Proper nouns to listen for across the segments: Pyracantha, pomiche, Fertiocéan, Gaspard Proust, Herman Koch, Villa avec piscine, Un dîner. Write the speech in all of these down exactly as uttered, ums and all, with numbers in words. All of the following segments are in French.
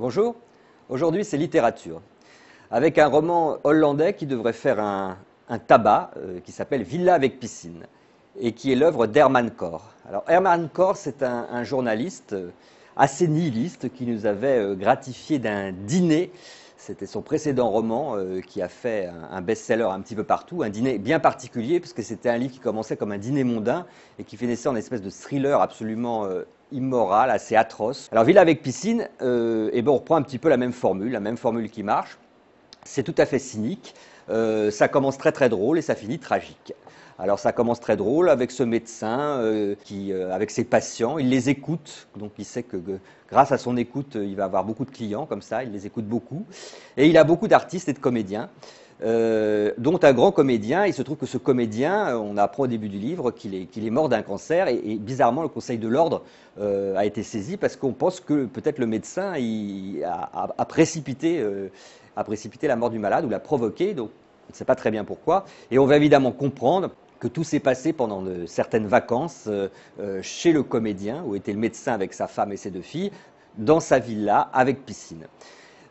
Bonjour, aujourd'hui c'est littérature, avec un roman hollandais qui devrait faire un, un tabac, euh, qui s'appelle Villa avec piscine, et qui est l'œuvre d'Herman Koch. Alors Herman Koch, c'est un, un journaliste assez nihiliste qui nous avait euh, gratifié d'un dîner. C'était son précédent roman euh, qui a fait un, un best-seller un petit peu partout, un dîner bien particulier, puisque c'était un livre qui commençait comme un dîner mondain et qui finissait en espèce de thriller absolument euh, immoral, assez atroce. Alors Villa avec piscine, euh, et ben on reprend un petit peu la même formule, la même formule qui marche. C'est tout à fait cynique, euh, ça commence très très drôle et ça finit tragique. Alors ça commence très drôle avec ce médecin, euh, qui, euh, avec ses patients, il les écoute, donc il sait que, que grâce à son écoute, il va avoir beaucoup de clients comme ça, il les écoute beaucoup. Et il a beaucoup d'artistes et de comédiens, euh, dont un grand comédien. Il se trouve que ce comédien, on apprend au début du livre qu'il est, qu'il est mort d'un cancer, et, et bizarrement le Conseil de l'Ordre euh, a été saisi parce qu'on pense que peut-être le médecin il a, a, a précipité... Euh, a précipité la mort du malade ou l'a provoqué, donc on ne sait pas très bien pourquoi. Et on va évidemment comprendre que tout s'est passé pendant de, certaines vacances euh, euh, chez le comédien, où était le médecin avec sa femme et ses deux filles, dans sa villa avec piscine.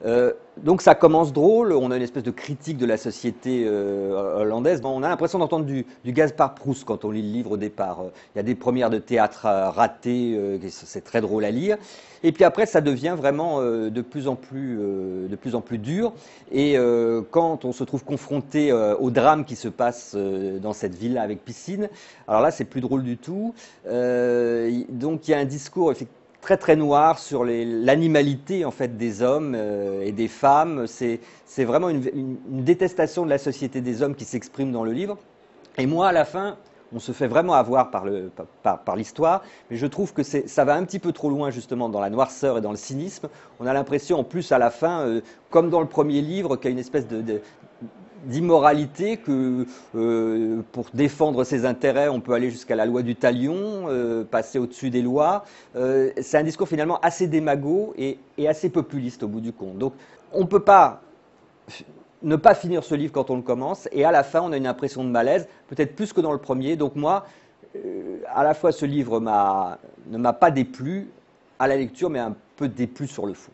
Euh, donc ça commence drôle, on a une espèce de critique de la société euh, hollandaise. On a l'impression d'entendre du, du Gaspard Proust quand on lit le livre au départ. Il y a des premières de théâtre ratées, euh, c'est très drôle à lire. Et puis après ça devient vraiment euh, de plus en plus, euh, de plus en plus dur. Et euh, quand on se trouve confronté euh, au drame qui se passe euh, dans cette villa avec piscine, alors là c'est plus drôle du tout. Euh, donc il y a un discours effectivement très très noir sur l'animalité en fait des hommes euh, et des femmes. C'est vraiment une, une, une détestation de la société des hommes qui s'exprime dans le livre. Et moi, à la fin, on se fait vraiment avoir par l'histoire, par, par mais je trouve que ça va un petit peu trop loin justement dans la noirceur et dans le cynisme. On a l'impression en plus à la fin, euh, comme dans le premier livre, qu'il y a une espèce de... de d'immoralité, que euh, pour défendre ses intérêts, on peut aller jusqu'à la loi du talion, euh, passer au-dessus des lois. Euh, c'est un discours finalement assez démago et, et assez populiste au bout du compte. Donc on ne peut pas ne pas finir ce livre quand on le commence, et à la fin on a une impression de malaise, peut-être plus que dans le premier. Donc moi, euh, à la fois ce livre ne m'a pas déplu à la lecture, mais un peu déplu sur le fond.